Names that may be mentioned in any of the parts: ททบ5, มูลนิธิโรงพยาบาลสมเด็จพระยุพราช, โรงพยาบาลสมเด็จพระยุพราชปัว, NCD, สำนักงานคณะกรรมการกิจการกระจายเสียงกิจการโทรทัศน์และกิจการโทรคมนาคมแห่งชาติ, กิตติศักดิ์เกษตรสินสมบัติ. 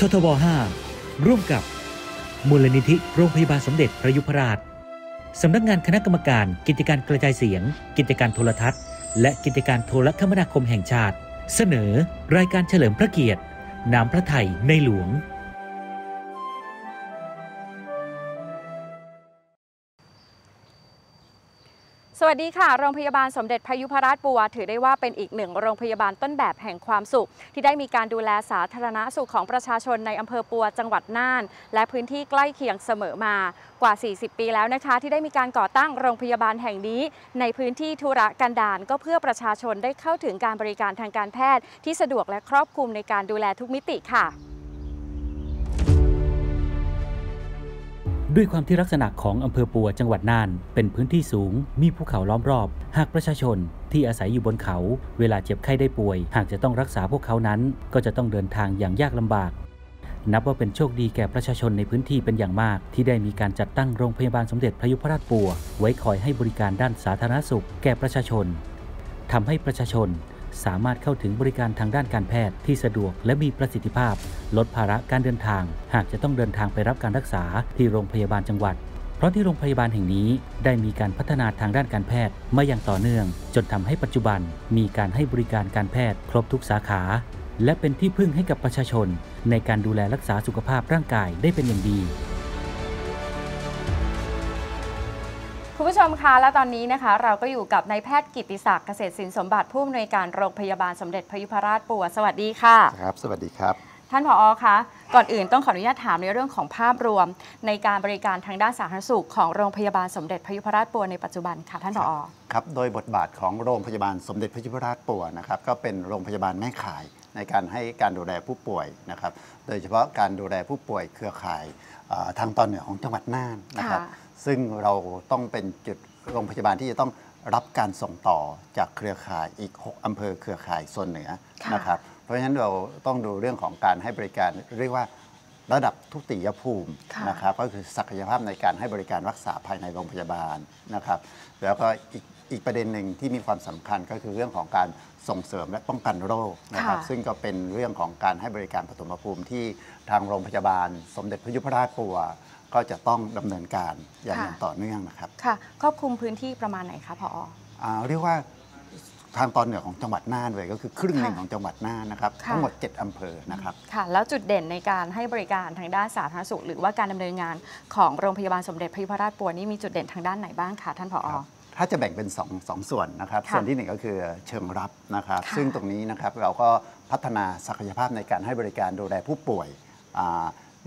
ททบ5ร่วมกับมูลนิธิโรงพยาบาลสมเด็จพระยุพราชสำนักงานคณะกรรมการกิจการกระจายเสียงกิจการโทรทัศน์และกิจการโทรคมนาคมแห่งชาติเสนอรายการเฉลิมพระเกียรติน้ำพระทัยในหลวงสวัสดีค่ะโรงพยาบาลสมเด็จพระยุพราชปัวถือได้ว่าเป็นอีกหนึ่งโรงพยาบาลต้นแบบแห่งความสุขที่ได้มีการดูแลสาธารณสุขของประชาชนในอำเภอปัวจังหวัดน่านและพื้นที่ใกล้เคียงเสมอมากว่า40ปีแล้วนะคะที่ได้มีการก่อตั้งโรงพยาบาลแห่งนี้ในพื้นที่ธุรกันดารก็เพื่อประชาชนได้เข้าถึงการบริการทางการแพทย์ที่สะดวกและครอบคลุมในการดูแลทุกมิติค่ะด้วยความที่ลักษณะของอำเภอปัวจังหวัดน่านเป็นพื้นที่สูงมีภูเขาล้อมรอบหากประชาชนที่อาศัยอยู่บนเขาเวลาเจ็บไข้ได้ป่วยหากจะต้องรักษาพวกเขานั้นก็จะต้องเดินทางอย่างยากลำบากนับว่าเป็นโชคดีแก่ประชาชนในพื้นที่เป็นอย่างมากที่ได้มีการจัดตั้งโรงพยาบาลสมเด็จพระยุพราชปัวไว้คอยให้บริการด้านสาธารณสุขแก่ประชาชนทำให้ประชาชนสามารถเข้าถึงบริการทางด้านการแพทย์ที่สะดวกและมีประสิทธิภาพลดภาระการเดินทางหากจะต้องเดินทางไปรับการรักษาที่โรงพยาบาลจังหวัดเพราะที่โรงพยาบาลแห่งนี้ได้มีการพัฒนาทางด้านการแพทย์มาอย่างต่อเนื่องจนทำให้ปัจจุบันมีการให้บริการการแพทย์ครบทุกสาขาและเป็นที่พึ่งให้กับประชาชนในการดูแลรักษาสุขภาพร่างกายได้เป็นอย่างดีคุณผู้ชมคะและตอนนี้นะคะเราก็อยู่กับนายแพทย์กิตติศักดิ์เกษตรสินสมบัติผู้อำนวยการโรงพยาบาลสมเด็จพระยุพราชปัวสวัสดีค่ะครับสวัสดีครับท่านผอ.คะก่อนอื่นต้องขออนุญาตถามในเรื่องของภาพรวมในการบริการทางด้านสาธารณสุขของโรงพยาบาลสมเด็จพระยุพราชปัวในปัจจุบันค่ะท่านผอ.ครับโดยบทบาทของโรงพยาบาลสมเด็จพระยุพราชปัวนะครับก็เป็นโรงพยาบาลแม่ข่ายในการให้การดูแลผู้ป่วยนะครับโดยเฉพาะการดูแลผู้ป่วยเครือข่ายทางตอนเหนือของจังหวัดน่านนะครับซึ่งเราต้องเป็นจุดโรงพยาบาลที่จะต้องรับการส่งต่อจากเครือข่ายอีก6อำเภอเครือข่ายส่วนเหนือนะครับเพราะฉะนั้นเราต้องดูเรื่องของการให้บริการเรียกว่าระดับทุติยภูมินะครับก็คือศักยภาพในการให้บริการรักษาภายในโรงพยาบาลนะครับแล้วก็อีกประเด็นหนึ่งที่มีความสำคัญก็คือเรื่องของการส่งเสริมและป้องกันโรคนะครับซึ่งก็เป็นเรื่องของการให้บริการปฐมภูมิที่ทางโรงพยาบาลสมเด็จพระยุพราชปัวก็จะต้องดำเนินการอย่างต่อเนื่องนะครับค่ะครอบคลุมพื้นที่ประมาณไหนคะผอ.เรียกว่าทางตอนเหนือของจังหวัดน่านเลยก็คือครึ่งหนึ่งของจังหวัดน่านนะครับทั้งหมด7อำเภอนะครับค่ะแล้วจุดเด่นในการให้บริการทางด้านสาธารณสุขหรือว่าการดำเนินงานของโรงพยาบาลสมเด็จพระยุพราชปัวนี่มีจุดเด่นทางด้านไหนบ้างคะท่านผอ.ถ้าจะแบ่งเป็น2ส่วนนะครับส่วนที่1ก็คือเชิงรับนะครับซึ่งตรงนี้นะครับเราก็พัฒนาศักยภาพในการให้บริการดูแลผู้ป่วย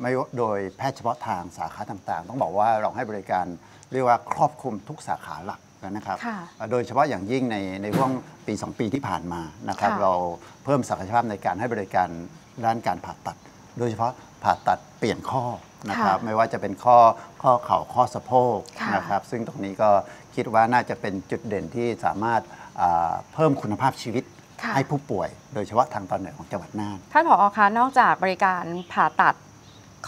ไม่โดยแพทย์เฉพาะทางสาขาต่างๆต้องบอกว่าเราให้บริการเรียกว่าครอบคลุมทุกสาขาหลักนะครับโดยเฉพาะอย่างยิ่งในช่วงปี2ปีที่ผ่านมานะครับเราเพิ่มศักยภาพในการให้บริการด้านการผ่าตัดโดยเฉพาะผ่าตัดเปลี่ยนข้อนะครับไม่ว่าจะเป็นข้อเข่าข้อสะโพกนะครับซึ่งตรงนี้ก็คิดว่าน่าจะเป็นจุดเด่นที่สามารถเพิ่มคุณภาพชีวิตให้ผู้ป่วยโดยเฉพาะทางตอนเหนือของจังหวัดน่านท่านผอ.คะนอกจากบริการผ่าตัด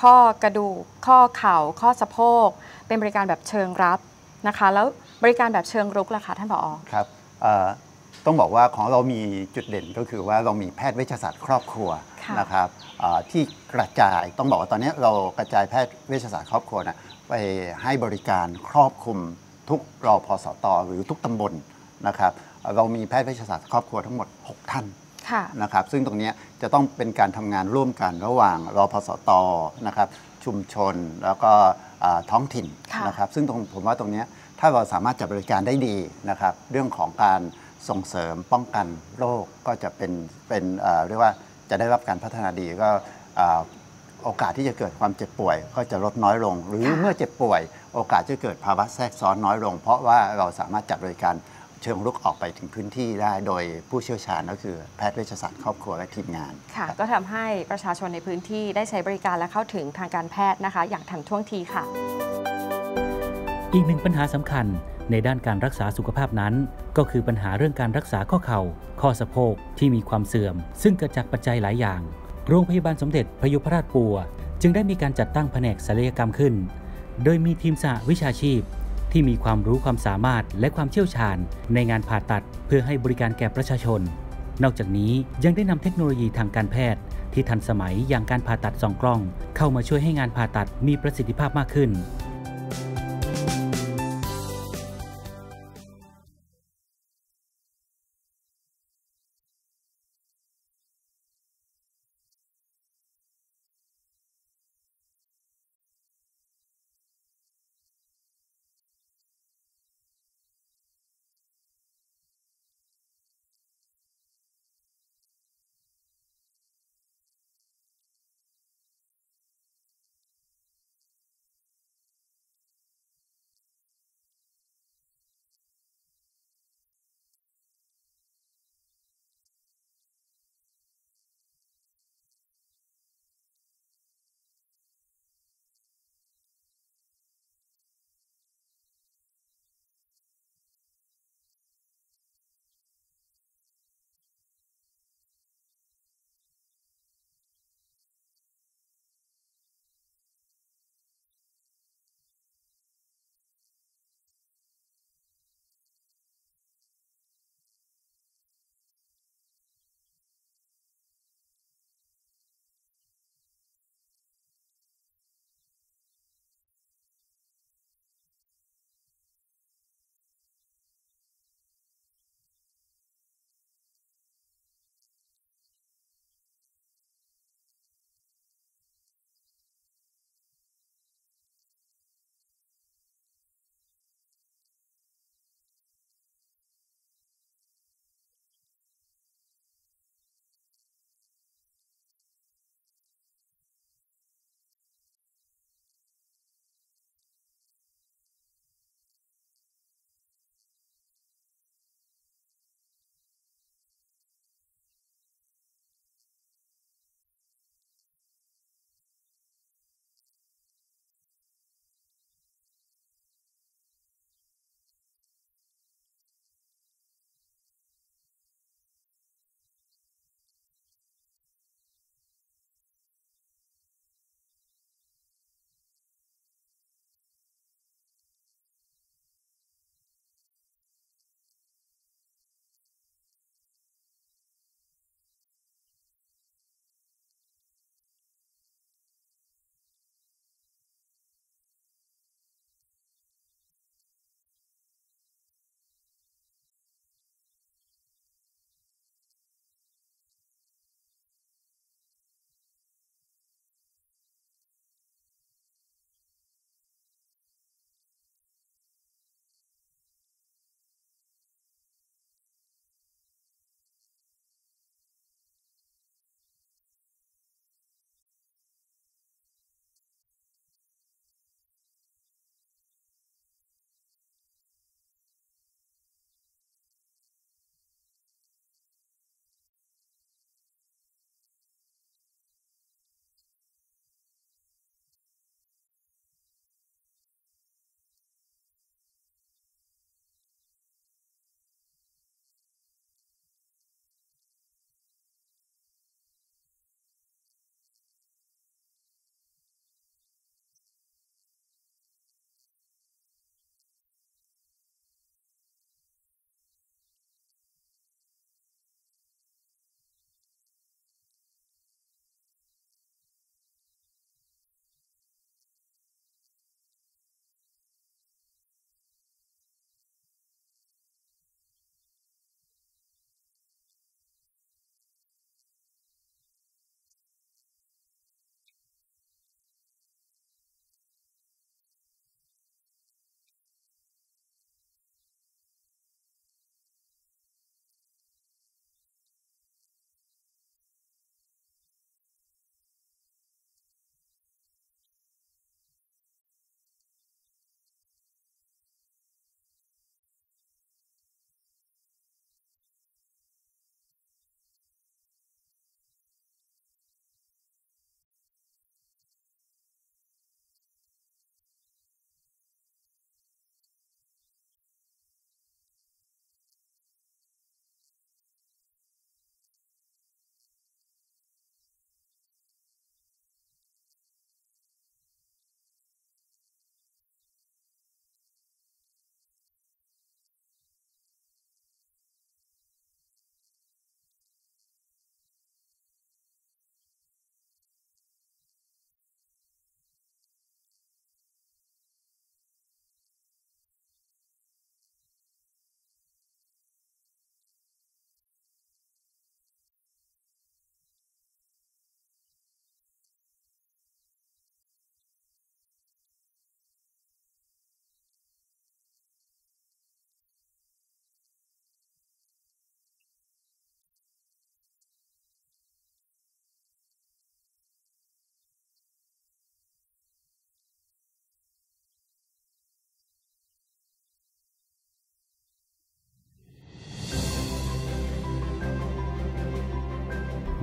ข้อกระดูกข้อเข่าข้อสะโพกเป็นบริการแบบเชิงรับนะคะแล้วบริการแบบเชิงรุกล่ะคะท่านผอ.ครับต้องบอกว่าของเรามีจุดเด่นก็คือว่าเรามีแพทย์เวชศาสตร์ครอบครัวนะครับที่กระจายต้องบอกว่าตอนนี้เรากระจายแพทย์เวชศาสตร์ครอบครัวนะไปให้บริการครอบคลุมทุกรพสต.หรือทุกตำบลนะครับเรามีแพทย์เวชศาสตร์ครอบครัวทั้งหมด6ท่านนะครับซึ่งตรงนี้จะต้องเป็นการทำงานร่วมกันระหว่างรพสต.นะครับชุมชนแล้วก็ท้องถิ่นนะครับซึ่งผมว่าตรงนี้ถ้าเราสามารถจัดบริการได้ดีนะครับเรื่องของการส่งเสริมป้องกันโรคก็จะเป็นเรียกว่าจะได้รับการพัฒนาดีก็โอกาสที่จะเกิดความเจ็บป่วยก็จะลดน้อยลงหรือเมื่อเจ็บป่วยโอกาสจะเกิดภาวะแทรกซ้อนน้อยลงเพราะว่าเราสามารถจัดบริการเชิงรุกออกไปถึงพื้นที่ได้โดยผู้เชี่ยวชาญก็คือแพทย์เวชศาสตร์ครอบครัวและทีมงานค่ะก็ทำให้ประชาชนในพื้นที่ได้ใช้บริการและเข้าถึงทางการแพทย์นะคะอย่างทันท่วงทีค่ะอีกหนึ่งปัญหาสำคัญในด้านการรักษาสุขภาพนั้นก็คือปัญหาเรื่องการรักษาข้อเข่าข้อสะโพกที่มีความเสื่อมซึ่งเกิดจากปัจจัยหลายอย่างโรงพยาบาลสมเด็จพระยุพราชปัวจึงได้มีการจัดตั้งแผนกศัลยกรรมขึ้นโดยมีทีมสหวิชาชีพที่มีความรู้ความสามารถและความเชี่ยวชาญในงานผ่าตัดเพื่อให้บริการแก่ประชาชน นอกจากนี้ยังได้นำเทคโนโลยีทางการแพทย์ที่ทันสมัยอย่างการผ่าตัดส่องกล้องเข้ามาช่วยให้งานผ่าตัดมีประสิทธิภาพมากขึ้น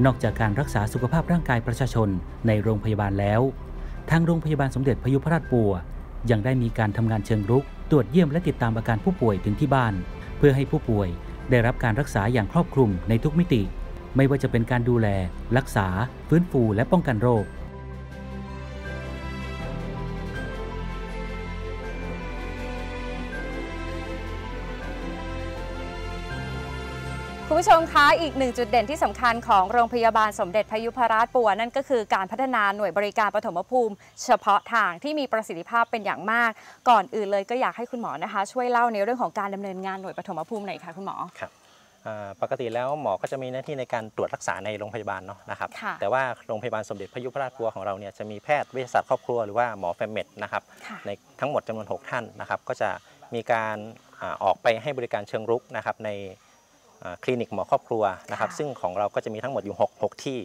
นอกจากการรักษาสุขภาพร่างกายประชาชนในโรงพยาบาลแล้วทางโรงพยาบาลสมเด็จพยุพราชปัวยังได้มีการทำงานเชิงรุกตรวจเยี่ยมและติดตามอาการผู้ป่วยถึงที่บ้านเพื่อให้ผู้ป่วยได้รับการรักษาอย่างครอบคลุมในทุกมิติไม่ว่าจะเป็นการดูแลรักษาฟื้นฟูและป้องกันโรคคุณผู้ชมคะอีกหนึ่งจุดเด่นที่สำคัญของโรงพยาบาลสมเด็จพยุพราชปัวนั่นก็คือการพัฒนาหน่วยบริการปฐมภูมิเฉพาะทางที่มีประสิทธิภาพเป็นอย่างมากก่อนอื่นเลยก็อยากให้คุณหมอนะคะช่วยเล่าในเรื่องของการดำเนินงานหน่วยปฐมภูมิหน่อยค่ะคุณหมอครับปกติแล้วหมอก็จะมีหน้าที่ในการตรวจรักษาในโรงพยาบาลเนาะนะครับแต่ว่าโรงพยาบาลสมเด็จพยุพราชปัวของเราเนี่ยจะมีแพทย์เวชศาสตร์ครอบครัวหรือว่าหมอแฟมเมดนะครับในทั้งหมดจำนวน6ท่านนะครับก็จะมีการออกไปให้บริการเชิงรุกนะครับในคลินิกหมอครอบครัวนะครับซึ่งของเราก็จะมีทั้งหมดอยู่6ที่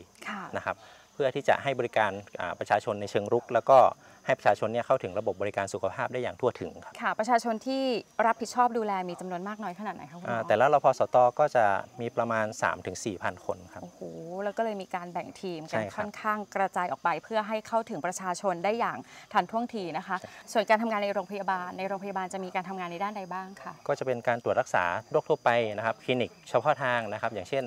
นะครับเพื่อที่จะให้บริการประชาชนในเชิงรุกแล้วก็ให้ประชาชนเนี่ยเข้าถึงระบบบริการสุขภาพได้อย่างทั่วถึงครับค่ะประชาชนที่รับผิดชอบดูแลมีจำนวนมากน้อยขนาดไหนครับคุณหมอแต่ละรพสต.ก็จะมีประมาณ 3-4,000 คนครับโอ้โหแล้วก็เลยมีการแบ่งทีมกันค่อนข้างกระจายออกไปเพื่อให้เข้าถึงประชาชนได้อย่างทันท่วงทีนะคะส่วนการทำงานในโรงพยาบาลจะมีการทำงานในด้านใดบ้างค่ะก็จะเป็นการตรวจรักษาโรคทั่วไปนะครับคลินิกเฉพาะทางนะครับอย่างเช่น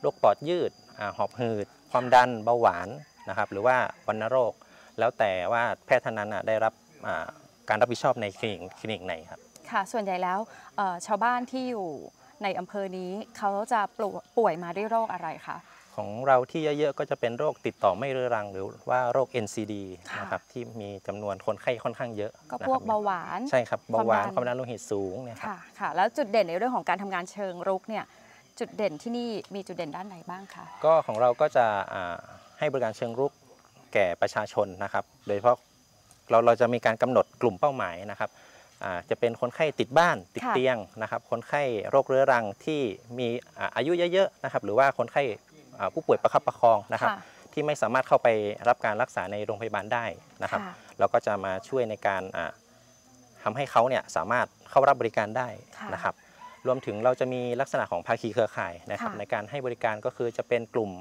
โรคปอดยืดหอบหืดความดันเบาหวานนะครับหรือว่าวัณโรคแล้วแต่ว่าแพทย์ท่านนั้นได้รับการรับผิดชอบในคลินิกไหนครับค่ะส่วนใหญ่แล้วชาวบ้านที่อยู่ในอำเภอนี้เขาจะป่วยมาด้วยโรคอะไรคะของเราที่เยอะๆก็จะเป็นโรคติดต่อไม่เรื้อรังหรือว่าโรค NCD นะครับที่มีจำนวนคนไข้ค่อนข้างเยอะก็พวกเบาหวานใช่ครับเบาหวานความดันโลหิตสูงเนี่ยค่ะค่ะแล้วจุดเด่นในเรื่องของการทำงานเชิงรุกเนี่ยจุดเด่นที่นี่มีจุดเด่นด้านไหนบ้างคะก็ของเราก็จะให้บริการเชิงรุกแก่ประชาชนนะครับโดยเฉพาะเราจะมีการกำหนดกลุ่มเป้าหมายนะครับจะเป็นคนไข้ติดบ้านติดเตียงนะครับคนไข้โรคเรื้อรังที่มีอายุเยอะๆนะครับหรือว่าคนไข้ผู้ป่วยประคับประคองนะครับที่ไม่สามารถเข้าไปรับการรักษาในโรงพยาบาลได้นะครับเราก็จะมาช่วยในการทำให้เขาเนี่ยสามารถเข้ารับบริการได้นะครับรวมถึงเราจะมีลักษณะของภาคีเครือข่ายนะครับในการให้บริการก็คือจะเป็นกลุ่ม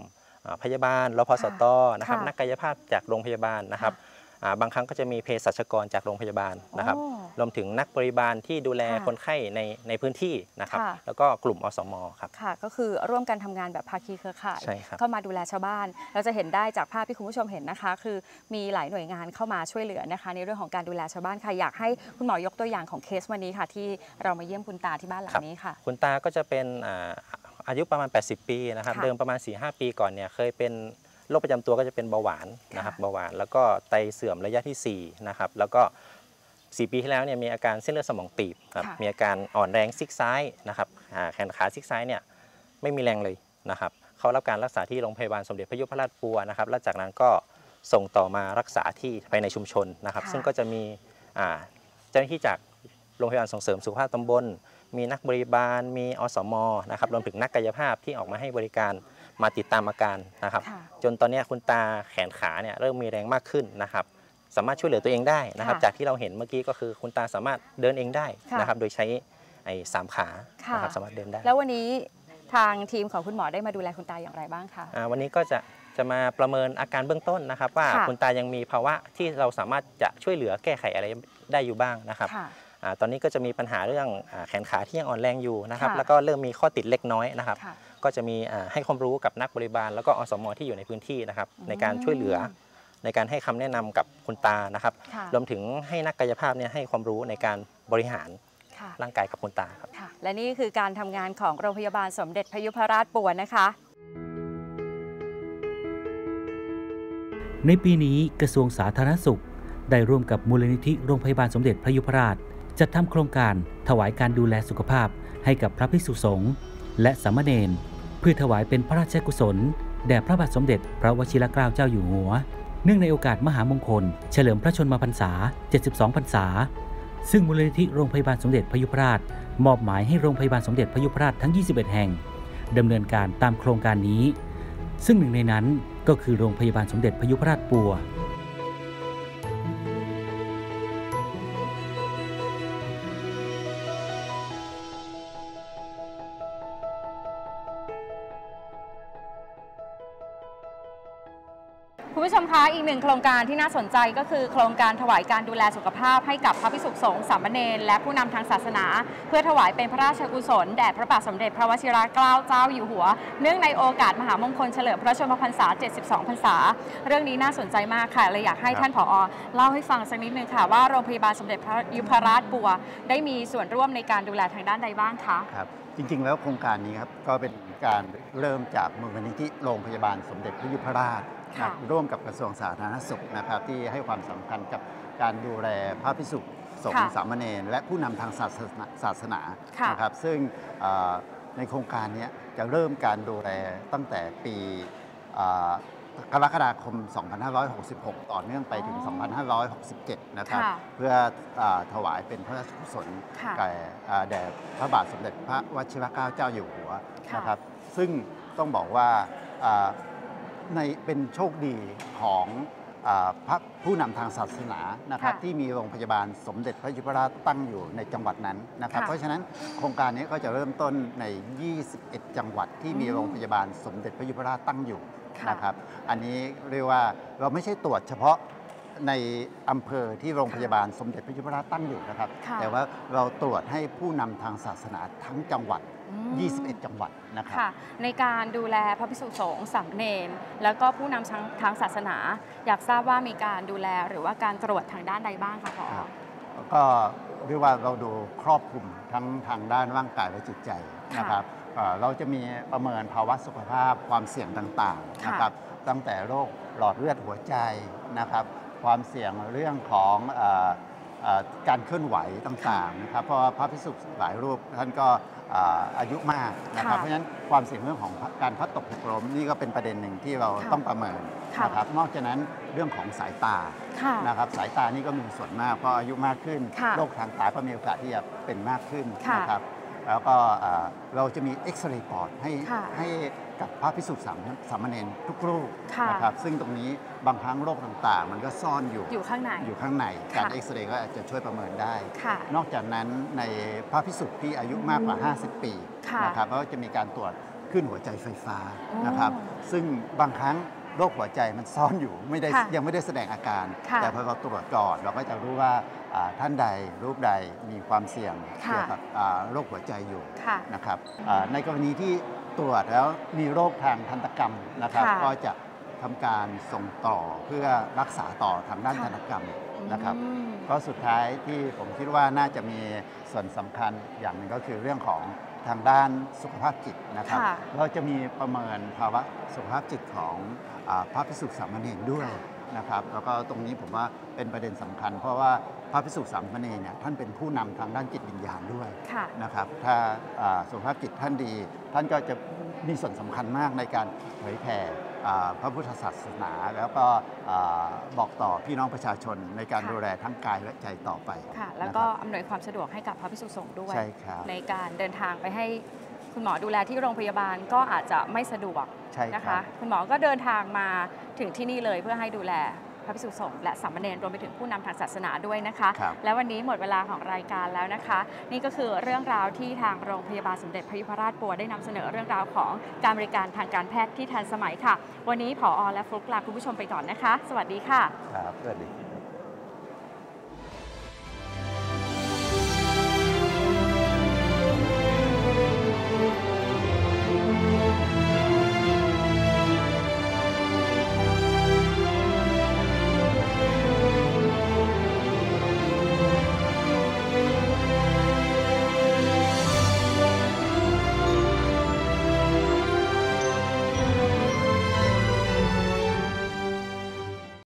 พยาบาลรพสต.นะครับนักกายภาพจากโรงพยาบาลนะครับบางครั้งก็จะมีเภสัชกรจากโรงพยาบาลนะครับรวมถึงนักบริบาลที่ดูแลคนไข้ในพื้นที่นะครับแล้วก็กลุ่มอสม.ครับค่ะก็คือร่วมกันทำงานแบบภาคีเครือข่ายเข้ามาดูแลชาวบ้านเราจะเห็นได้จากภาพที่คุณผู้ชมเห็นนะคะคือมีหลายหน่วยงานเข้ามาช่วยเหลือนะคะในเรื่องของการดูแลชาวบ้านค่ะอยากให้คุณหมอยกตัวอย่างของเคสวันนี้ค่ะที่เรามาเยี่ยมคุณตาที่บ้านหลังนี้ค่ะคุณตาก็จะเป็นอายุประมาณ80ปีนะครับเดิมประมาณ 4-5 ปีก่อนเนี่ยเคยเป็นโรคประจำตัวก็จะเป็นเบาหวานนะครับเบาหวานแล้วก็ไตเสื่อมระยะที่4นะครับแล้วก็4ปีที่แล้วเนี่ยมีอาการเส้นเลือดสมองตีบครับมีอาการอ่อนแรงซีกซ้ายนะครับแขนขาซีกซ้ายเนี่ยไม่มีแรงเลยนะครับเขารับการรักษาที่โรงพยาบาลสมเด็จพยุพราชปัวนะครับและจากนั้นก็ส่งต่อมารักษาที่ภายในชุมชนนะครับซึ่งก็จะมีเจ้าหน้าที่จากโรงพยาบาลส่งเสริมสุขภาพตำบลมีนักบริบาลมีอสม.นะครับรวมถึงนักกายภาพที่ออกมาให้บริการมาติดตามอาการนะครับจนตอนนี้คุณตาแขนขาเนี่ยเริ่มมีแรงมากขึ้นนะครับสามารถช่วยเหลือตัวเองได้นะครับจากที่เราเห็นเมื่อกี้ก็คือคุณตาสามารถเดินเองได้นะครับโดยใช้3 ขานะครับสามารถเดินได้แล้ววันนี้ทางทีมของคุณหมอได้มาดูแลคุณตาอย่างไรบ้างคะวันนี้ก็จะมาประเมินอาการเบื้องต้นนะครับว่าคุณตายังมีภาวะที่เราสามารถจะช่วยเหลือแก้ไขอะไรได้อยู่บ้างนะครับตอนนี้ก็จะมีปัญหาเรื่องแขนขาที่ยังอ่อนแรงอยู่นะครับแล้วก็เริ่มมีข้อติดเล็กน้อยนะครับก็จะมีให้ความรู้กับนักบริบาลแล้วก็อสม.ที่อยู่ในพื้นที่นะครับในการช่วยเหลือในการให้คำแนะนำกับคุณตานะครับรวมถึงให้นักกายภาพเนี่ยให้ความรู้ในการบริหารร่างกายกับคุณตาครับและนี่คือการทำงานของโรงพยาบาลสมเด็จพยุพราชปัวนะคะในปีนี้กระทรวงสาธารณสุขได้ร่วมกับมูลนิธิโรงพยาบาลสมเด็จพยุพราชจัดทำโครงการถวายการดูแลสุขภาพให้กับพระภิกษุสงฆ์และสามเณรเพื่อถวายเป็นพระราชกุศลแด่พระบาทสมเด็จพระวชิรเกล้าเจ้าอยู่หัวเนื่องในโอกาสมหามงคลเฉลิมพระชนมพรรษา72พรรษาซึ่งมูลนิธิโรงพยาบาลสมเด็จพยุพราชมอบหมายให้โรงพยาบาลสมเด็จพยุพราชทั้ง21แห่งดำเนินการตามโครงการนี้ซึ่งหนึ่งในนั้นก็คือโรงพยาบาลสมเด็จพยุพราชปัว คุณผู้ชมคะอีกหนึ่งโครงการที่น่าสนใจก็คือโครงการถวายการดูแลสุขภาพให้กับพระภิกษุสงฆ์สามเณรและผู้นำทางศาสนาเพื่อถวายเป็นพระราชกุศลแด่พระบาทสมเด็จพระวชิรเกล้าเจ้าอยู่หัวเนื่องในโอกาสมหามงคลเฉลิมพระชนมพรรษา72พรรษาเรื่องนี้น่าสนใจมากค่ะเลยอยากให้ท่านผอ.เล่าให้ฟังสักนิดนึงค่ะว่าโรงพยาบาลสมเด็จพระยุพราชบัวได้มีส่วนร่วมในการดูแลทางด้านใดบ้างคะครับจริงๆแล้วโครงการนี้ครับก็เป็นการเริ่มจากมูลนิธิโรงพยาบาลสมเด็จพระยุพราชร่วมกับกระทรวงสาธารณสุขนะครับที่ให้ความสำคัญกับการดูแลพระภิกษุสงฆ์สามเณรและผู้นำทางศาสนานะครับซึ่งในโครงการนี้จะเริ่มการดูแลตั้งแต่ปีกรกฎาคม2566ต่อเนื่องไปถึง2567นะครับเพื่อถวายเป็นพระราชกุศลแด่พระบาทสมเด็จพระวชิรเกล้าเจ้าอยู่หัวนะครับซึ่งต้องบอกว่าเป็นโชคดีของพระผู้นำทางศาสนานะครับที่มีโรงพยาบาลสมเด็จพระยุพราชตั้งอยู่ในจังหวัดนั้นนะครับเพราะฉะนั้นโครงการนี้ก็จะเริ่มต้นใน21จังหวัดที่มีโรงพยาบาลสมเด็จพระยุพราชตั้งอยู่นะครับอันนี้เรียกว่าเราไม่ใช่ตรวจเฉพาะในอำเภอที่โรงพยาบาลสมเด็จพระยุพราชตั้งอยู่นะครับแต่ว่าเราตรวจให้ผู้นำทางศาสนาทั้งจังหวัด21จังหวัดนะครับในการดูแลพระภิกษุสงฆ์สามเณรแล้วก็ผู้นำทางศาสนาอยากทราบว่ามีการดูแลหรือว่าการตรวจทางด้านใดบ้างคะพ่อก็เรียกว่าเราดูครอบคลุมทั้งทางด้านร่างกายและจิตใจนะครับเราจะมีประเมินภาวะสุขภาพความเสี่ยงต่างๆนะครับตั้งแต่โรคหลอดเลือดหัวใจนะครับความเสี่ยงเรื่องของการเคลื่อนไหวต่างๆนะครับเพราะพระภิกษุหลายรูปท่านก็อายุมากนะครับเพราะฉะนั้นความเสี่ยงเรื่องของการพัดตกหกล้มนี่ก็เป็นประเด็นหนึ่งที่เราต้องประเมินนะครับนอกจากนั้นเรื่องของสายตานะครับสายตานี่ก็มีส่วนมากเพราะอายุมากขึ้นโรคทางตาก็มีโอกาสที่จะเป็นมากขึ้นนะครับแล้วก็เราจะมีเอ็กซเรย์ปอดให้กับพระภิกษุสามเณรทุกรูปนะครับซึ่งตรงนี้บางครั้งโรคต่างๆมันก็ซ่อนอยู่ข้างในการเอ็กซเรย์ก็อาจจะช่วยประเมินได้นอกจากนั้นในพระภิกษุที่อายุมากกว่า50ปีนะครับก็จะมีการตรวจคลื่นหัวใจไฟฟ้านะครับซึ่งบางครั้งโรคหัวใจมันซ่อนอยู่ยังไม่ได้แสดงอาการแต่พอเราตรวจก่อนเราก็จะรู้ว่าท่านใดรูปใดมีความเสี่ยงเกี่ยวกับโรคหัวใจอยู่นะครับในกรณีที่ตรวจแล้วมีโรคทางทันตกรรมนะครับก็จะทำการส่งต่อเพื่อรักษาต่อทางด้านทันตกรรมนะครับก็สุดท้ายที่ผมคิดว่าน่าจะมีส่วนสำคัญอย่างหนึ่งก็คือเรื่องของทางด้านสุขภาพจิตนะครับเราจะมีประเมินภาวะสุขภาพจิตของพระภิกษุสามเณรด้วยนะครับแล้วก็ตรงนี้ผมว่าเป็นประเด็นสำคัญเพราะว่าพระภิกษุสามเณรเนี่ยท่านเป็นผู้นำทางด้านจิตวิญญาณด้วยนะครับถ้าสุขภาพจิตท่านดีท่านก็จะมีส่วนสำคัญมากในการเผยแผ่พระพุทธศาสนาแล้วก็บอกต่อพี่น้องประชาชนในการดูแลทั้งกายและใจต่อไปค่ะแล้วก็อำนวยความสะดวกให้กับพระภิกษุสงฆ์ด้วยในการเดินทางไปให้คุณหมอดูแลที่โรงพยาบาลก็อาจจะไม่สะดวกนะคะคุณหมอก็เดินทางมาถึงที่นี่เลยเพื่อให้ดูแลพระภิกษุสงฆ์และสามเณรรวมไปถึงผู้นำทางศาสนาด้วยนะคะและวันนี้หมดเวลาของรายการแล้วนะคะนี่ก็คือเรื่องราวที่ทางโรงพยาบาลสมเด็จพระยุพราชบัวได้นำเสนอเรื่องราวของการบริการทางการแพทย์ที่ทันสมัยค่ะวันนี้ผอ.และฟลุ๊กลาคุณผู้ชมไปก่อนนะคะสวัสดีค่ะครับสวัสดี